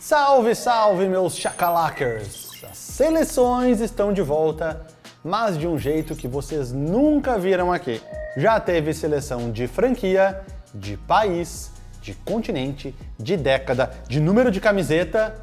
Salve, salve, meus shakalakers! As seleções estão de volta, mas de um jeito que vocês nunca viram aqui. Já teve seleção de franquia, de país, de continente, de década, de número de camiseta.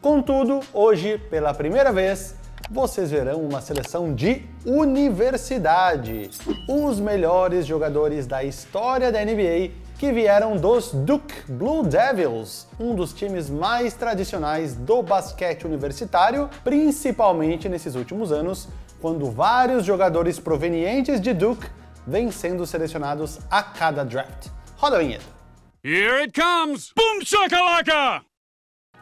Contudo, hoje, pela primeira vez, vocês verão uma seleção de universidade. Os melhores jogadores da história da NBA que vieram dos Duke Blue Devils, um dos times mais tradicionais do basquete universitário, principalmente nesses últimos anos, quando vários jogadores provenientes de Duke vêm sendo selecionados a cada draft. Roda a vinheta. Here it comes! Boom Shakalaka!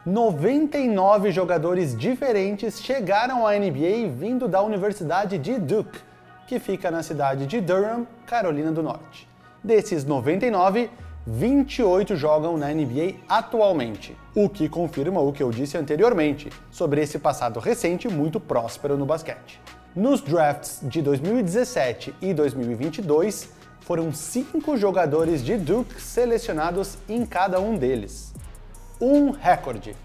99 jogadores diferentes chegaram à NBA vindo da Universidade de Duke, que fica na cidade de Durham, Carolina do Norte. Desses 99, 28 jogam na NBA atualmente, o que confirma o que eu disse anteriormente sobre esse passado recente muito próspero no basquete. Nos drafts de 2017 e 2022, foram 5 jogadores de Duke selecionados em cada um deles. Um recorde.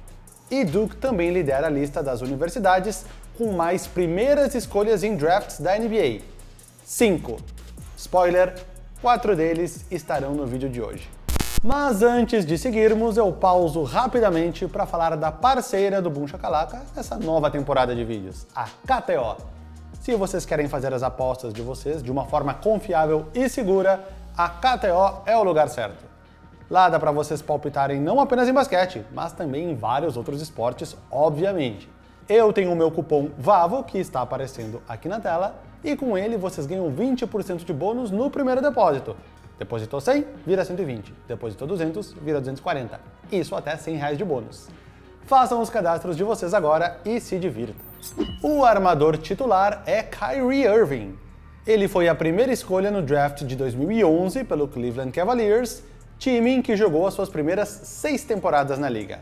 E Duke também lidera a lista das universidades com mais primeiras escolhas em drafts da NBA. 5. Spoiler, 4 deles estarão no vídeo de hoje. Mas antes de seguirmos, eu pauso rapidamente para falar da parceira do Boom Shakalaka nessa nova temporada de vídeos, a KTO. Se vocês querem fazer as apostas de vocês de uma forma confiável e segura, a KTO é o lugar certo. Lá dá para vocês palpitarem não apenas em basquete, mas também em vários outros esportes, obviamente. Eu tenho o meu cupom VAVO, que está aparecendo aqui na tela, e com ele vocês ganham 20% de bônus no primeiro depósito. Depositou 100, vira 120. Depositou 200, vira 240. Isso até R$100 de bônus. Façam os cadastros de vocês agora e se divirtam. O armador titular é Kyrie Irving. Ele foi a primeira escolha no draft de 2011 pelo Cleveland Cavaliers, time em que jogou as suas primeiras 6 temporadas na liga.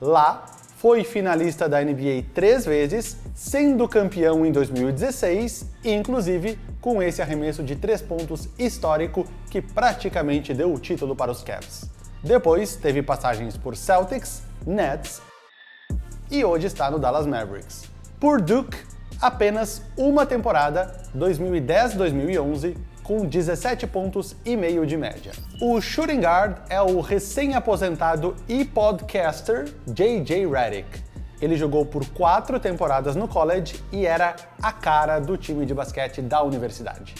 Lá, foi finalista da NBA 3 vezes, sendo campeão em 2016, inclusive com esse arremesso de 3 pontos histórico que praticamente deu o título para os Cavs. Depois teve passagens por Celtics, Nets e hoje está no Dallas Mavericks. Por Duke, apenas uma temporada, 2010-2011, com 17 pontos e meio de média. O shooting guard é o recém-aposentado e podcaster J.J. Redick. Ele jogou por 4 temporadas no college e era a cara do time de basquete da universidade.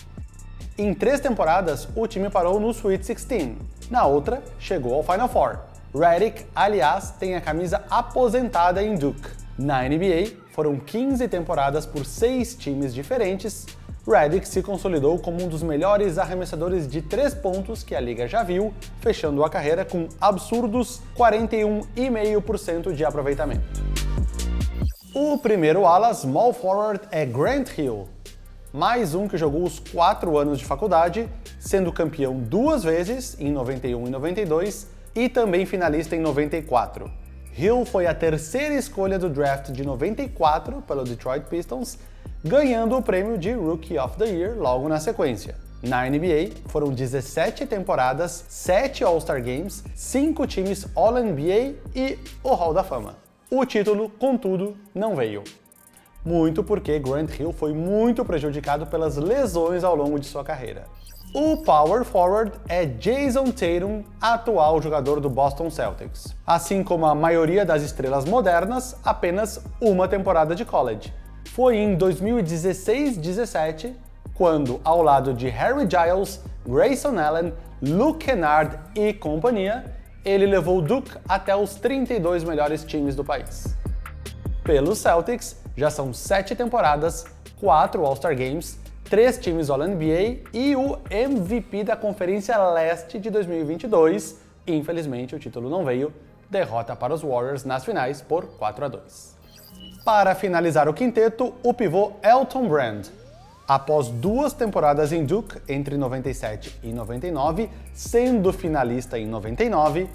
Em 3 temporadas, o time parou no Sweet 16. Na outra, chegou ao Final Four. Redick, aliás, tem a camisa aposentada em Duke. Na NBA, foram 15 temporadas por 6 times diferentes. Redick se consolidou como um dos melhores arremessadores de 3 pontos que a liga já viu, fechando a carreira com absurdos 41,5% de aproveitamento. O primeiro ala small forward é Grant Hill, mais um que jogou os 4 anos de faculdade, sendo campeão 2 vezes, em 91 e 92, e também finalista em 94. Hill foi a terceira escolha do draft de 94 pelo Detroit Pistons, ganhando o prêmio de Rookie of the Year logo na sequência. Na NBA, foram 17 temporadas, 7 All-Star Games, 5 times All-NBA e o Hall da Fama. O título, contudo, não veio. Muito porque Grant Hill foi muito prejudicado pelas lesões ao longo de sua carreira. O power forward é Jason Tatum, atual jogador do Boston Celtics. Assim como a maioria das estrelas modernas, apenas uma temporada de college. Foi em 2016-17 quando, ao lado de Harry Giles, Grayson Allen, Luke Kennard e companhia, ele levou o Duke até os 32 melhores times do país. Pelos Celtics, já são 7 temporadas, 4 All-Star Games, 3 times All-NBA e o MVP da Conferência Leste de 2022. Infelizmente, o título não veio, derrota para os Warriors nas finais por 4-2. Para finalizar o quinteto, o pivô Elton Brand. Após 2 temporadas em Duke, entre 97 e 99, sendo finalista em 99,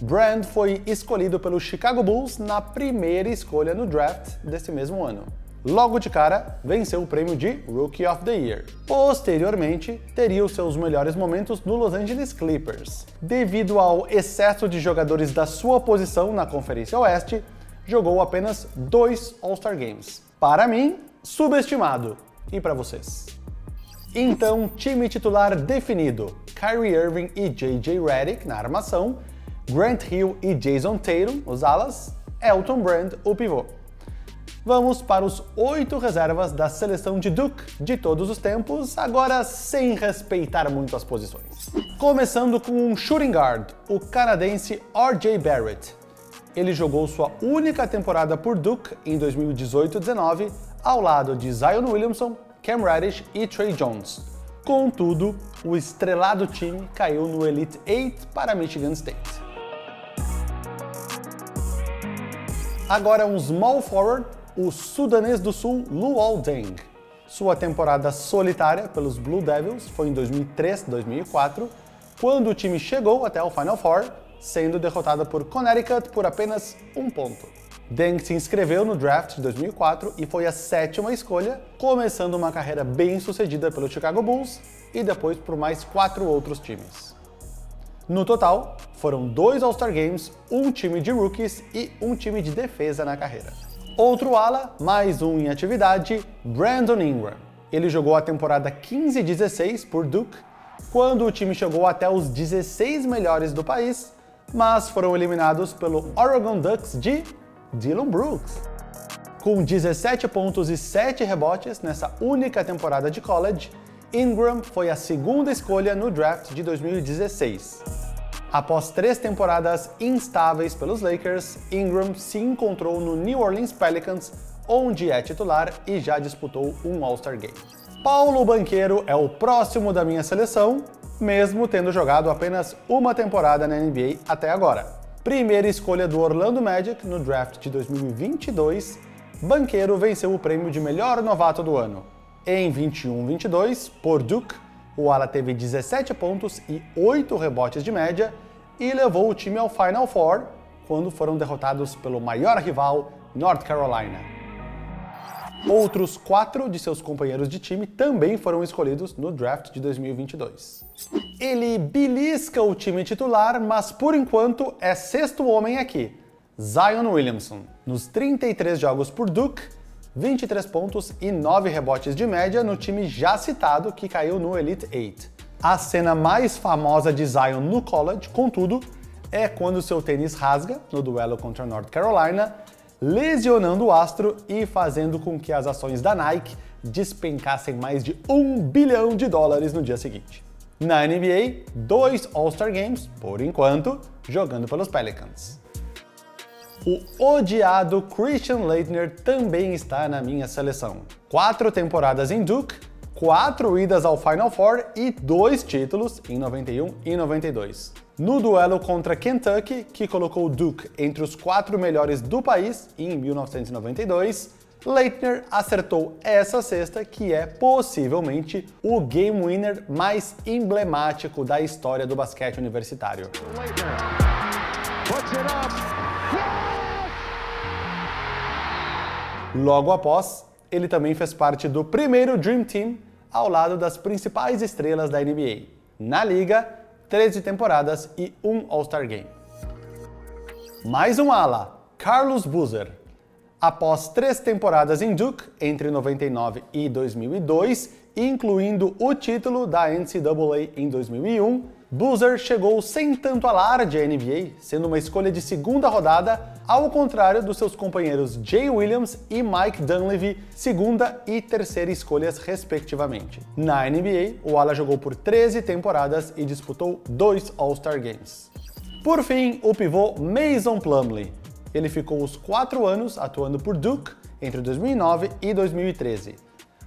Brand foi escolhido pelo Chicago Bulls na primeira escolha no draft desse mesmo ano. Logo de cara, venceu o prêmio de Rookie of the Year. Posteriormente, teria os seus melhores momentos no Los Angeles Clippers. Devido ao excesso de jogadores da sua posição na Conferência Oeste, jogou apenas 2 All-Star Games. Para mim, subestimado. E para vocês? Então, time titular definido. Kyrie Irving e J.J. Redick na armação, Grant Hill e Jason Tatum, os alas, Elton Brand, o pivô. Vamos para os 8 reservas da seleção de Duke de todos os tempos, agora sem respeitar muito as posições. Começando com um shooting guard, o canadense R.J. Barrett. Ele jogou sua única temporada por Duke em 2018-19, ao lado de Zion Williamson, Cam Reddish e Trey Jones. Contudo, o estrelado time caiu no Elite 8 para Michigan State. Agora um small forward, o sudanês do sul Luol Deng. Sua temporada solitária pelos Blue Devils foi em 2003-2004, quando o time chegou até o Final Four, sendo derrotada por Connecticut por apenas 1 ponto. Deng se inscreveu no draft de 2004 e foi a 7ª escolha, começando uma carreira bem sucedida pelo Chicago Bulls e depois por mais 4 outros times. No total, foram 2 All-Star Games, um time de rookies e um time de defesa na carreira. Outro ala, mais um em atividade, Brandon Ingram. Ele jogou a temporada 15-16 por Duke, quando o time chegou até os 16 melhores do país, mas foram eliminados pelo Oregon Ducks de Dillon Brooks. Com 17 pontos e 7 rebotes nessa única temporada de college, Ingram foi a 2ª escolha no draft de 2016. Após 3 temporadas instáveis pelos Lakers, Ingram se encontrou no New Orleans Pelicans, onde é titular e já disputou um All-Star Game. Paolo Banchero é o próximo da minha seleção, mesmo tendo jogado apenas uma temporada na NBA até agora. Primeira escolha do Orlando Magic no draft de 2022, Banchero venceu o prêmio de melhor novato do ano. Em 21-22, por Duke, o ala teve 17 pontos e 8 rebotes de média e levou o time ao Final Four, quando foram derrotados pelo maior rival, North Carolina. Outros 4 de seus companheiros de time também foram escolhidos no draft de 2022. Ele belisca o time titular, mas por enquanto é 6º homem aqui, Zion Williamson. Nos 33 jogos por Duke, 23 pontos e 9 rebotes de média no time já citado que caiu no Elite 8. A cena mais famosa de Zion no college, contudo, é quando seu tênis rasga no duelo contra North Carolina, lesionando o astro e fazendo com que as ações da Nike despencassem mais de US$1 bilhão no dia seguinte. Na NBA, 2 All-Star Games, por enquanto, jogando pelos Pelicans. O odiado Christian Laettner também está na minha seleção. 4 temporadas em Duke, 4 idas ao Final Four e 2 títulos em 91 e 92. No duelo contra Kentucky, que colocou Duke entre os 4 melhores do país em 1992, Laettner acertou essa cesta que é possivelmente o game winner mais emblemático da história do basquete universitário. Logo após, ele também fez parte do primeiro Dream Team ao lado das principais estrelas da NBA. Na liga, 13 temporadas e 1 All-Star Game. Mais um ala, Carlos Boozer. Após 3 temporadas em Duke, entre 99 e 2002, incluindo o título da NCAA em 2001, Boozer chegou sem tanto alarde à NBA, sendo uma escolha de 2ª rodada, ao contrário dos seus companheiros Jay Williams e Mike Dunleavy, 2ª e 3ª escolhas respectivamente. Na NBA, o ala jogou por 13 temporadas e disputou 2 All-Star Games. Por fim, o pivô Mason Plumlee. Ele ficou os 4 anos atuando por Duke entre 2009 e 2013.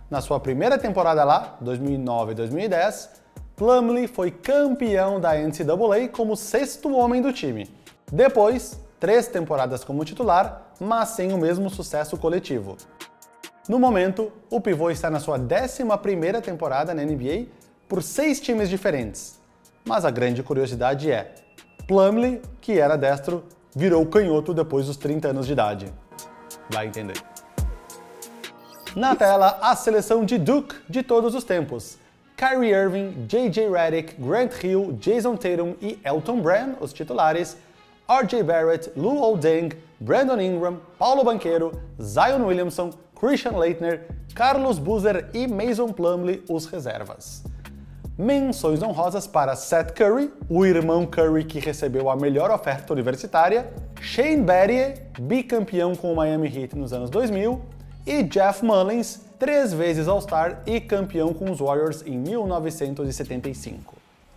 Na sua primeira temporada lá, 2009-2010, Plumlee foi campeão da NCAA como 6º homem do time. Depois, 3 temporadas como titular, mas sem o mesmo sucesso coletivo. No momento, o pivô está na sua 11ª temporada na NBA por 6 times diferentes. Mas a grande curiosidade é, Plumlee, que era destro, virou canhoto depois dos 30 anos de idade. Vai entender. Na tela, a seleção de Duke de todos os tempos. Kyrie Irving, J.J. Redick, Grant Hill, Jason Tatum e Elton Brand, os titulares, R.J. Barrett, Luol Deng, Brandon Ingram, Paolo Banchero, Zion Williamson, Christian Laettner, Carlos Boozer e Mason Plumlee, os reservas. Menções honrosas para Seth Curry, o irmão Curry que recebeu a melhor oferta universitária, Shane Battier, bicampeão com o Miami Heat nos anos 2000, e Jeff Mullins, 3 vezes All-Star e campeão com os Warriors em 1975.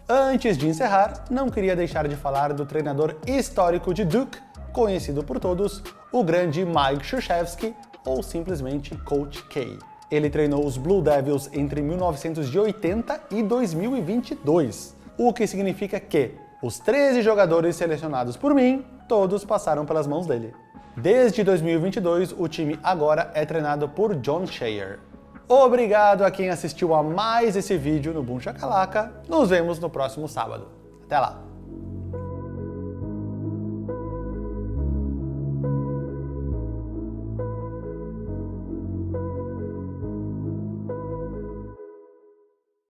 Antes de encerrar, não queria deixar de falar do treinador histórico de Duke, conhecido por todos, o grande Mike Krzyzewski, ou simplesmente Coach K. Ele treinou os Blue Devils entre 1980 e 2022, o que significa que os 13 jogadores selecionados por mim, todos passaram pelas mãos dele. Desde 2022, o time agora é treinado por John Shayer. Obrigado a quem assistiu a mais esse vídeo no Boom Shakalaka. Nos vemos no próximo sábado. Até lá!